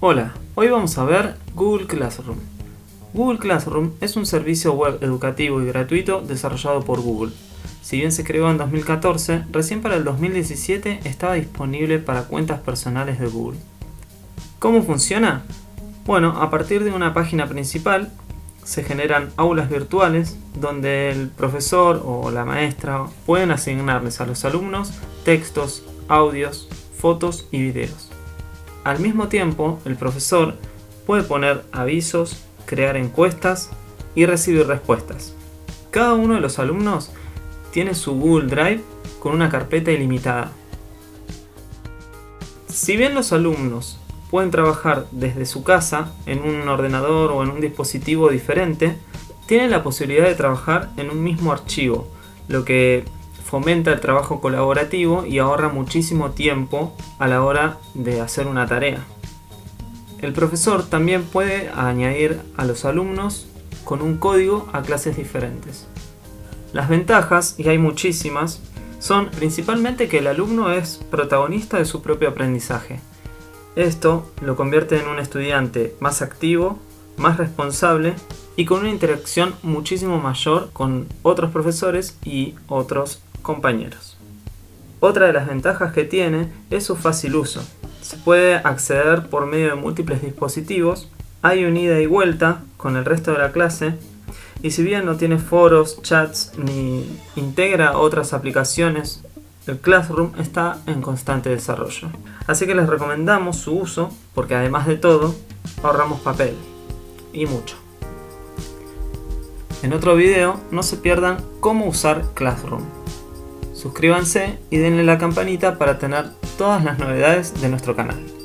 Hola, hoy vamos a ver Google Classroom. Google Classroom es un servicio web educativo y gratuito desarrollado por Google. Si bien se creó en 2014, recién para el 2017 estaba disponible para cuentas personales de Google. ¿Cómo funciona? Bueno, a partir de una página principal se generan aulas virtuales donde el profesor o la maestra pueden asignarles a los alumnos textos, audios, fotos y videos. Al mismo tiempo, el profesor puede poner avisos, crear encuestas y recibir respuestas. Cada uno de los alumnos tiene su Google Drive con una carpeta ilimitada. Si bien los alumnos pueden trabajar desde su casa, en un ordenador o en un dispositivo diferente, tienen la posibilidad de trabajar en un mismo archivo, lo que fomenta el trabajo colaborativo y ahorra muchísimo tiempo a la hora de hacer una tarea. El profesor también puede añadir a los alumnos con un código a clases diferentes. Las ventajas, y hay muchísimas, son principalmente que el alumno es protagonista de su propio aprendizaje. Esto lo convierte en un estudiante más activo, más responsable y con una interacción muchísimo mayor con otros profesores y otros compañeros. Otra de las ventajas que tiene es su fácil uso. Se puede acceder por medio de múltiples dispositivos, hay un ida y vuelta con el resto de la clase, y si bien no tiene foros, chats ni integra otras aplicaciones, el Classroom está en constante desarrollo. Así que les recomendamos su uso porque además de todo ahorramos papel, y mucho. En otro video no se pierdan cómo usar Classroom. Suscríbanse y denle la campanita para tener todas las novedades de nuestro canal.